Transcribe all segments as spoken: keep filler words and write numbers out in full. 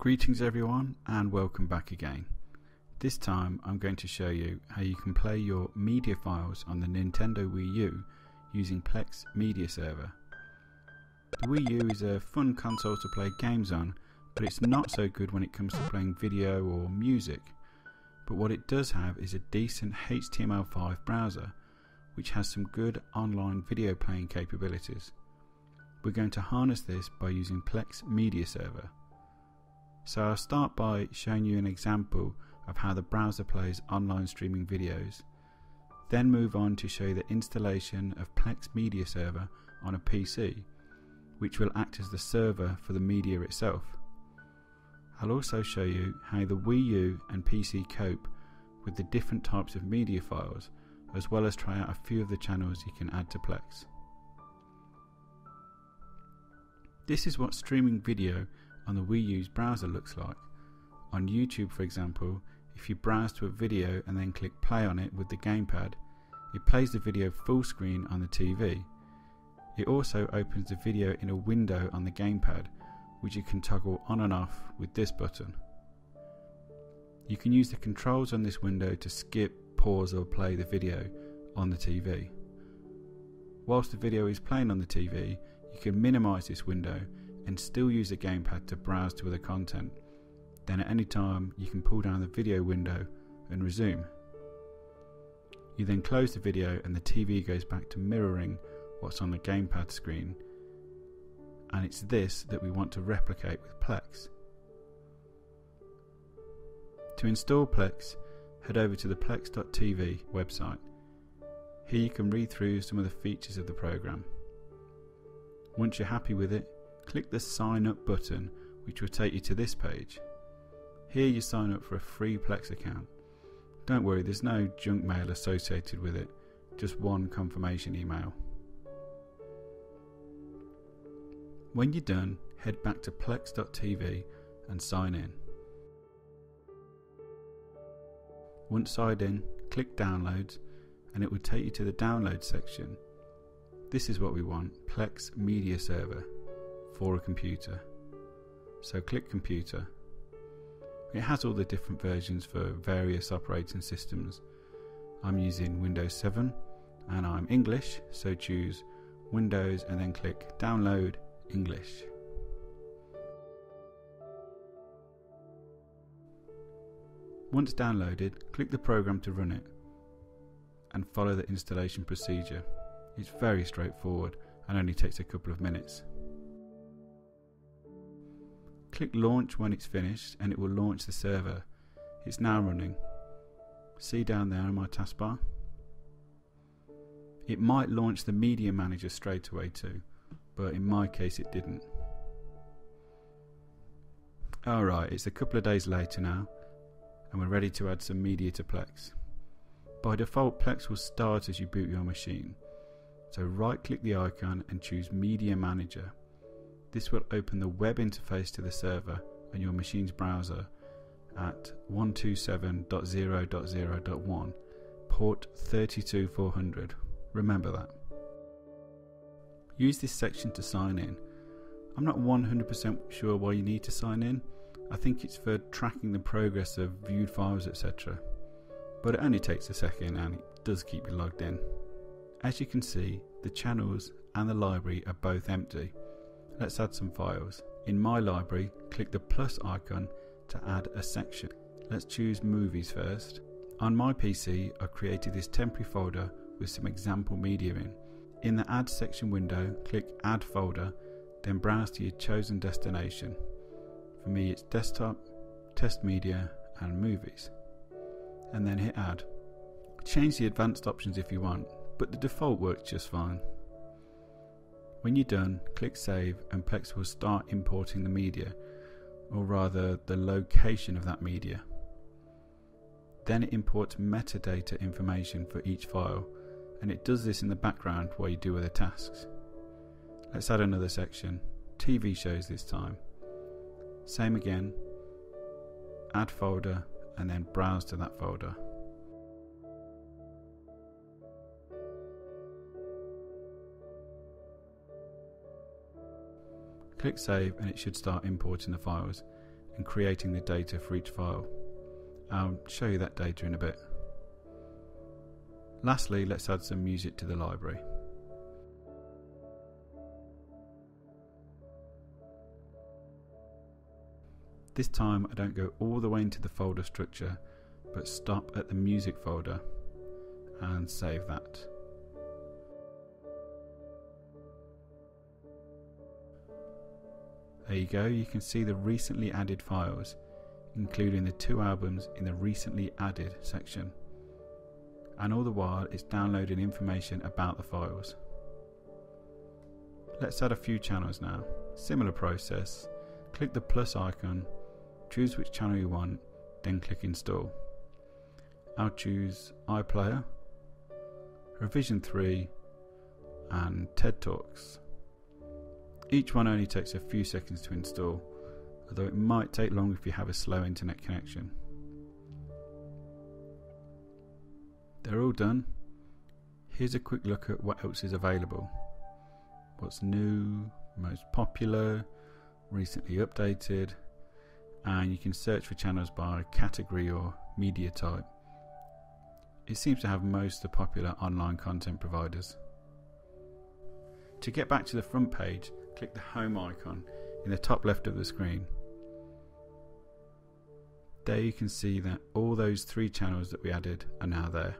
Greetings everyone, and welcome back again. This time I'm going to show you how you can play your media files on the Nintendo Wii U using Plex Media Server. The Wii U is a fun console to play games on, but it's not so good when it comes to playing video or music. But what it does have is a decent H T M L five browser, which has some good online video playing capabilities. We're going to harness this by using Plex Media Server. So I'll start by showing you an example of how the browser plays online streaming videos, then move on to show you the installation of Plex Media Server on a P C, which will act as the server for the media itself. I'll also show you how the Wii U and P C cope with the different types of media files, as well as try out a few of the channels you can add to Plex. This is what streaming video on the Wii U's browser looks like. On YouTube, for example, if you browse to a video and then click play on it with the gamepad, it plays the video full screen on the T V. It also opens the video in a window on the gamepad, which you can toggle on and off with this button. You can use the controls on this window to skip, pause or play the video on the T V. Whilst the video is playing on the T V, you can minimize this window and still use the gamepad to browse to other content. Then at any time you can pull down the video window and resume. You then close the video and the T V goes back to mirroring what's on the gamepad screen, and it's this that we want to replicate with Plex. To install Plex, head over to the plex dot t v website. Here you can read through some of the features of the program. Once you're happy with it, click the sign up button, which will take you to this page. Here you sign up for a free Plex account. Don't worry, there's no junk mail associated with it, just one confirmation email. When you're done, head back to plex dot t v and sign in. Once signed in, click downloads and it will take you to the download section. This is what we want, Plex Media Server for a computer. So click computer. It has all the different versions for various operating systems. I'm using Windows seven and I'm English, so choose Windows and then click download English. Once downloaded, click the program to run it and follow the installation procedure. It's very straightforward and only takes a couple of minutes. Click launch when it's finished and it will launch the server. It's now running. See down there on my taskbar? It might launch the media manager straight away too, but in my case it didn't. Alright, it's a couple of days later now and we're ready to add some media to Plex. By default, Plex will start as you boot your machine. So right click the icon and choose Media Manager. This will open the web interface to the server on your machine's browser at one two seven dot zero dot zero dot one, port thirty-two four hundred. Remember that. Use this section to sign in. I'm not one hundred percent sure why you need to sign in. I think it's for tracking the progress of viewed files, et cetera. But it only takes a second and it does keep you logged in. As you can see, the channels and the library are both empty. Let's add some files. In My Library, click the plus icon to add a section. Let's choose movies first. On my P C, I created this temporary folder with some example media in. In the Add section window, click Add Folder, then browse to your chosen destination. For me, it's Desktop, Test Media, and Movies. And then hit Add. Change the advanced options if you want, but the default works just fine. When you're done, click save and Plex will start importing the media, or rather the location of that media. Then it imports metadata information for each file, and it does this in the background while you do other tasks. Let's add another section, T V shows this time. Same again, add folder and then browse to that folder. Click save and it should start importing the files, and creating the data for each file. I'll show you that data in a bit. Lastly, let's add some music to the library. This time I don't go all the way into the folder structure, but stop at the music folder and save that. There you go, you can see the recently added files, including the two albums in the recently added section. And all the while it's downloading information about the files. Let's add a few channels now. Similar process, click the plus icon, choose which channel you want, then click install. I'll choose iPlayer, Revision three and TED Talks. Each one only takes a few seconds to install, although it might take longer if you have a slow internet connection. They're all done. Here's a quick look at what else is available. What's new, most popular, recently updated, and you can search for channels by category or media type. It seems to have most of the popular online content providers. To get back to the front page, click the home icon in the top left of the screen. There you can see that all those three channels that we added are now there.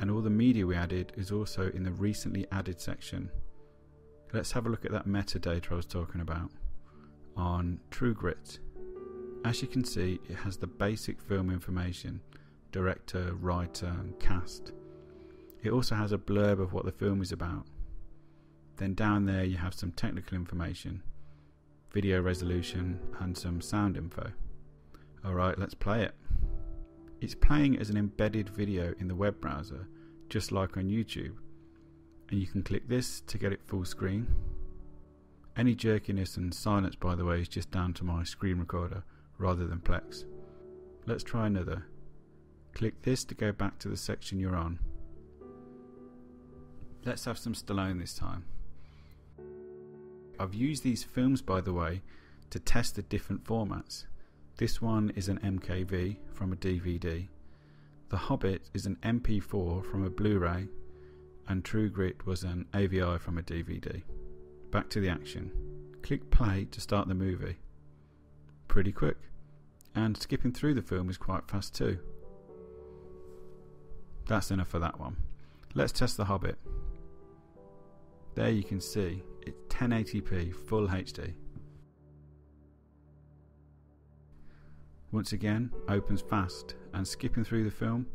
And all the media we added is also in the recently added section. Let's have a look at that metadata I was talking about on True Grit. As you can see, it has the basic film information, director, writer and cast. It also has a blurb of what the film is about. Then down there you have some technical information, video resolution and some sound info. Alright, let's play it. It's playing as an embedded video in the web browser, just like on YouTube, and you can click this to get it full screen. Any jerkiness and silence, by the way, is just down to my screen recorder rather than Plex. Let's try another. Click this to go back to the section you're on. Let's have some Stallone this time. I've used these films, by the way, to test the different formats. This one is an M K V from a D V D, The Hobbit is an M P four from a Blu-ray, and True Grit was an A V I from a D V D. Back to the action. Click play to start the movie. Pretty quick, and skipping through the film is quite fast too. That's enough for that one. Let's test The Hobbit. There you can see it's ten eighty p full H D. Once again, opens fast, and skipping through the film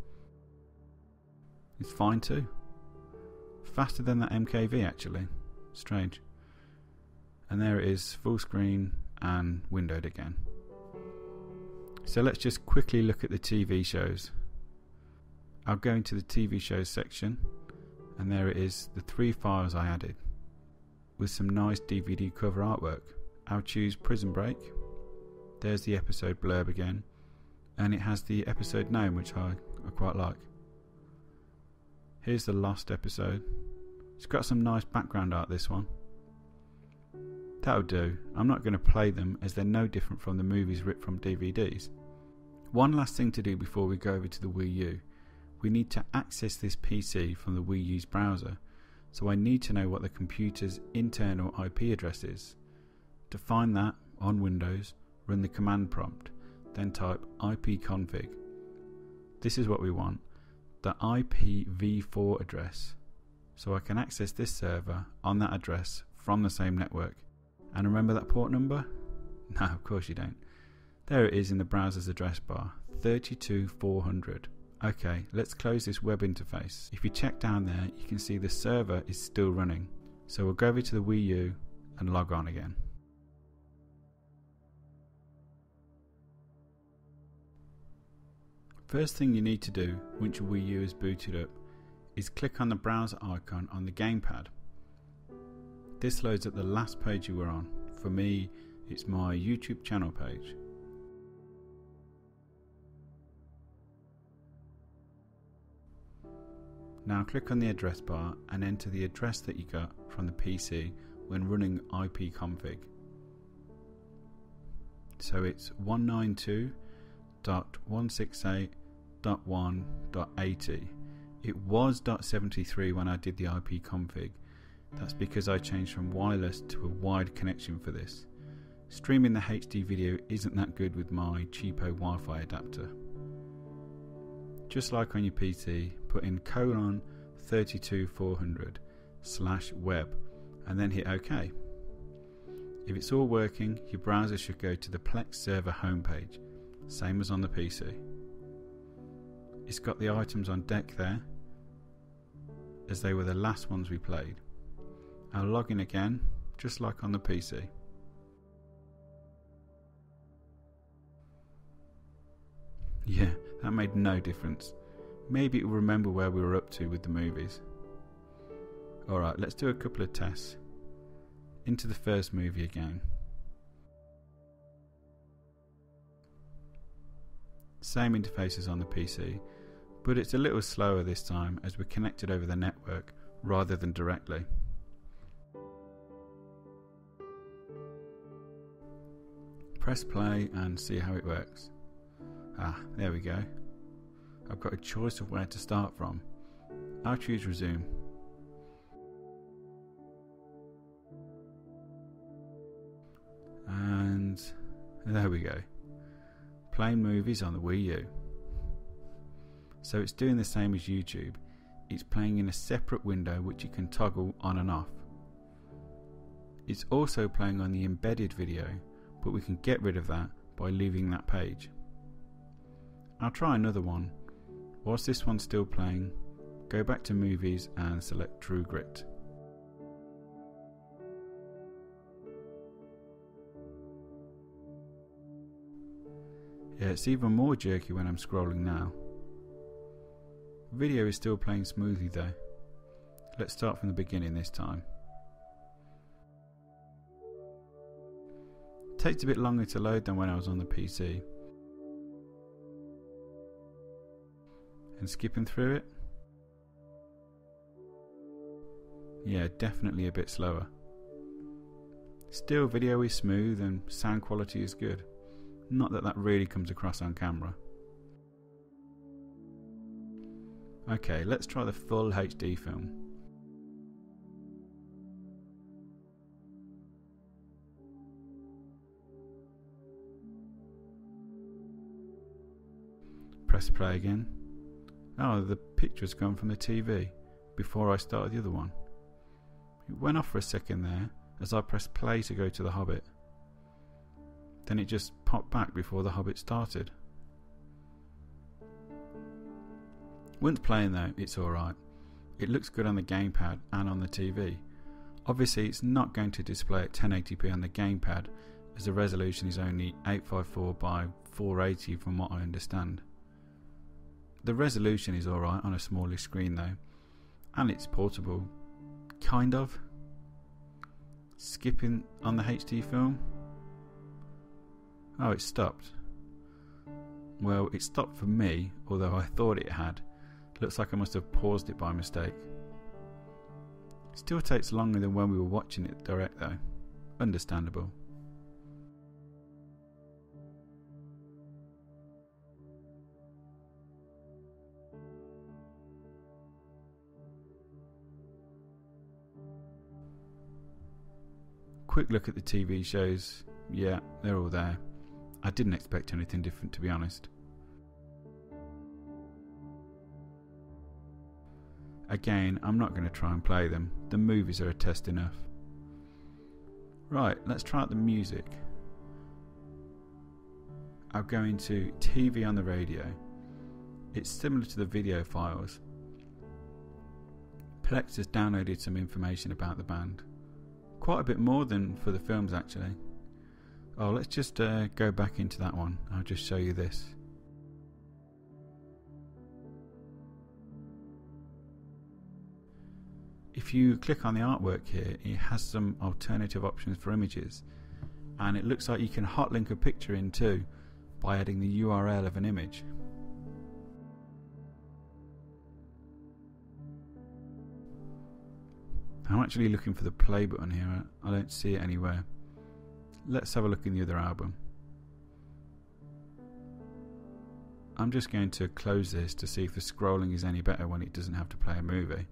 is fine too. Faster than that M K V actually, strange. And there it is, full screen and windowed again. So let's just quickly look at the T V shows. I'll go into the T V shows section, and there it is, the three files I added, with some nice D V D cover artwork. I'll choose Prison Break. There's the episode blurb again, and it has the episode name, which I, I quite like. Here's the last episode. It's got some nice background art, this one. That'll do. I'm not going to play them as they're no different from the movies ripped from D V Ds. One last thing to do before we go over to the Wii U. We need to access this P C from the Wii U's browser, so I need to know what the computer's internal I P address is. To find that, on Windows, run the command prompt, then type ipconfig. This is what we want, the I P v four address, so I can access this server on that address from the same network. And remember that port number? No, of course you don't. There it is in the browser's address bar, thirty-two four hundred. Okay, let's close this web interface. If you check down there, you can see the server is still running, so we'll go over to the Wii U and log on again. First thing you need to do once your Wii U is booted up is click on the browser icon on the gamepad. This loads up the last page you were on. For me, it's my YouTube channel page. Now click on the address bar and enter the address that you got from the P C when running ipconfig. So it's one ninety-two dot one sixty-eight dot one dot eighty. It was dot seventy-three when I did the I P config. That's because I changed from wireless to a wired connection for this. Streaming the H D video isn't that good with my cheapo Wi-Fi adapter. Just like on your P C, put in colon thirty-two four hundred slash web and then hit OK. If it's all working, your browser should go to the Plex server homepage, same as on the P C. It's got the items on deck there, as they were the last ones we played. I'll log in again, just like on the P C. Yeah, that made no difference. Maybe it will remember where we were up to with the movies. Alright, let's do a couple of tests. Into the first movie again. Same interface as on the P C, but it's a little slower this time as we're connected over the network rather than directly. Press play and see how it works. Ah, there we go. I've got a choice of where to start from. I'll choose resume. And there we go. Playing movies on the Wii U. So it's doing the same as YouTube. It's playing in a separate window which you can toggle on and off. It's also playing on the embedded video, but we can get rid of that by leaving that page. I'll try another one. Whilst this one's still playing, go back to movies and select True Grit. Yeah, it's even more jerky when I'm scrolling now. Video is still playing smoothly though. Let's start from the beginning this time. Takes a bit longer to load than when I was on the P C. And skipping through it? Yeah, definitely a bit slower. Still, video is smooth and sound quality is good. Not that that really comes across on camera. Okay, let's try the full H D film. Press play again. Oh, the picture's gone from the T V before I started the other one. It went off for a second there as I pressed play to go to The Hobbit. Then it just popped back before The Hobbit started. Once playing though, it's alright. It looks good on the gamepad and on the T V. Obviously it's not going to display at ten eighty p on the gamepad as the resolution is only eight fifty-four by four eighty from what I understand. The resolution is alright on a smallish screen though, and it's portable, kind of. Skipping on the H D film. Oh, it stopped. Well, it stopped for me, although I thought it had. Looks like I must have paused it by mistake. Still takes longer than when we were watching it direct though. Understandable. Quick look at the T V shows. Yeah, they're all there. I didn't expect anything different, to be honest. Again, I'm not going to try and play them. The movies are a test enough. Right, let's try out the music. I'll go into T V on the Radio. It's similar to the video files. Plex has downloaded some information about the band. Quite a bit more than for the films actually. Oh, let's just uh, go back into that one. I'll just show you this. If you click on the artwork here, it has some alternative options for images, and it looks like you can hot link a picture in too by adding the U R L of an image. I'm actually looking for the play button here. I don't see it anywhere. Let's have a look in the other album. I'm just going to close this to see if the scrolling is any better when it doesn't have to play a movie.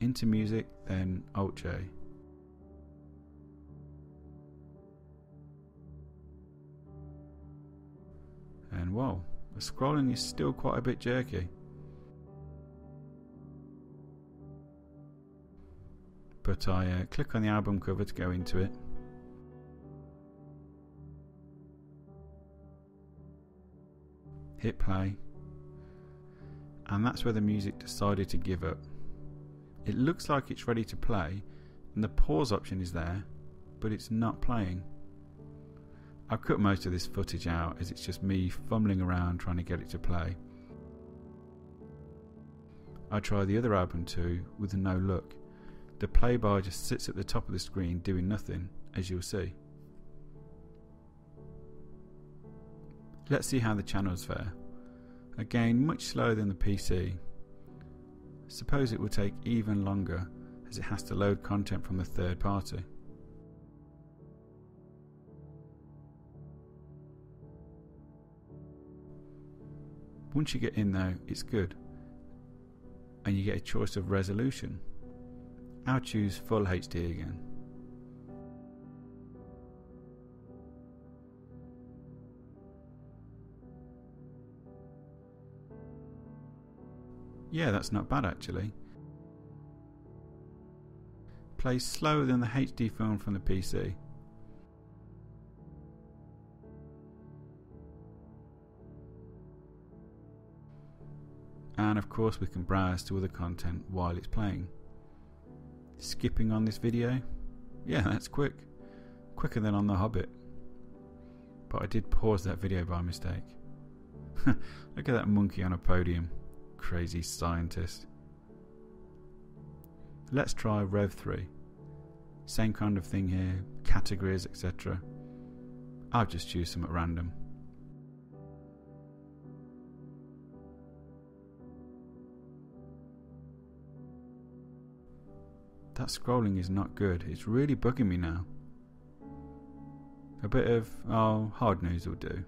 Into music, then Alt J. And whoa, the scrolling is still quite a bit jerky. But I uh, click on the album cover to go into it. Hit play, and that's where the music decided to give up. It looks like it's ready to play and the pause option is there, but it's not playing. I've cut most of this footage out as it's just me fumbling around trying to get it to play. I try the other album too with no luck. The play bar just sits at the top of the screen doing nothing, as you'll see. Let's see how the channels fare. Again, much slower than the P C. Suppose it will take even longer as it has to load content from the third party. Once you get in though, it's good. And you get a choice of resolution. I'll choose full H D again. Yeah, that's not bad actually. Plays slower than the H D film from the P C. And of course we can browse to other content while it's playing. Skipping on this video? Yeah, that's quick. Quicker than on The Hobbit. But I did pause that video by mistake. Look at that monkey on a podium. Crazy scientist. Let's try Rev three. Same kind of thing here, categories, et cetera. I'll just choose some at random. That scrolling is not good. It's really bugging me now. A bit of, oh, hard news will do.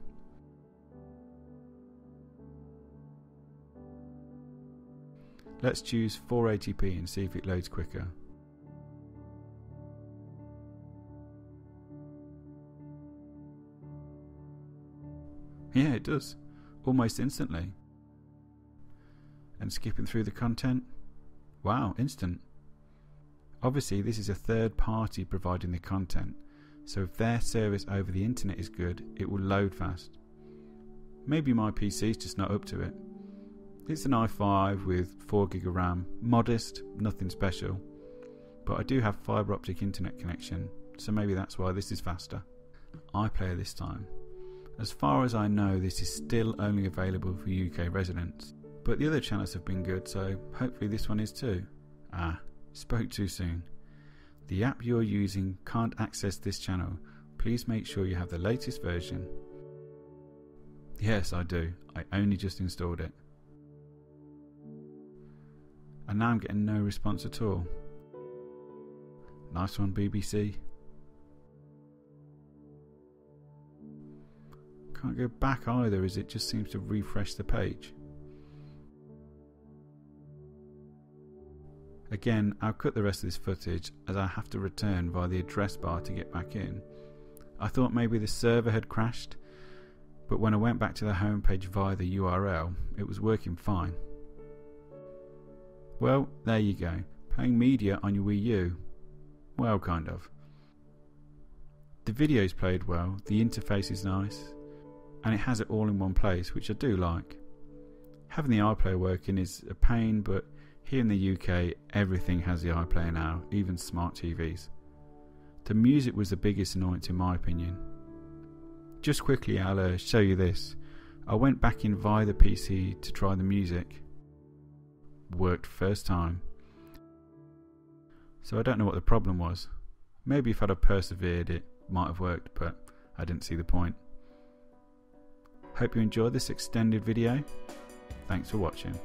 Let's choose four eighty p and see if it loads quicker. Yeah, it does. Almost instantly. And skipping through the content. Wow, instant. Obviously this is a third party providing the content, so if their service over the internet is good, it will load fast. Maybe my P C's just not up to it. It's an i five with four gig of RAM, modest, nothing special, but I do have fibre optic internet connection, so maybe that's why this is faster. iPlayer this time. As far as I know, this is still only available for U K residents, but the other channels have been good, so hopefully this one is too. Ah, spoke too soon. The app you're using can't access this channel. Please make sure you have the latest version. Yes, I do. I only just installed it. And now I'm getting no response at all. Nice one, B B C. Can't go back either as it just seems to refresh the page. Again, I'll cut the rest of this footage as I have to return via the address bar to get back in. I thought maybe the server had crashed, but when I went back to the home page via the U R L, it was working fine. Well, there you go, playing media on your Wii U. Well, kind of. The video's played well, the interface is nice, and it has it all in one place, which I do like. Having the iPlayer working is a pain, but here in the U K, everything has the iPlayer now, even smart T Vs. The music was the biggest annoyance in my opinion. Just quickly, I'll uh, show you this. I went back in via the P C to try the music. Worked first time, so I don't know what the problem was. Maybe if I'd have persevered it might have worked, but I didn't see the point. Hope you enjoyed this extended video. Thanks for watching.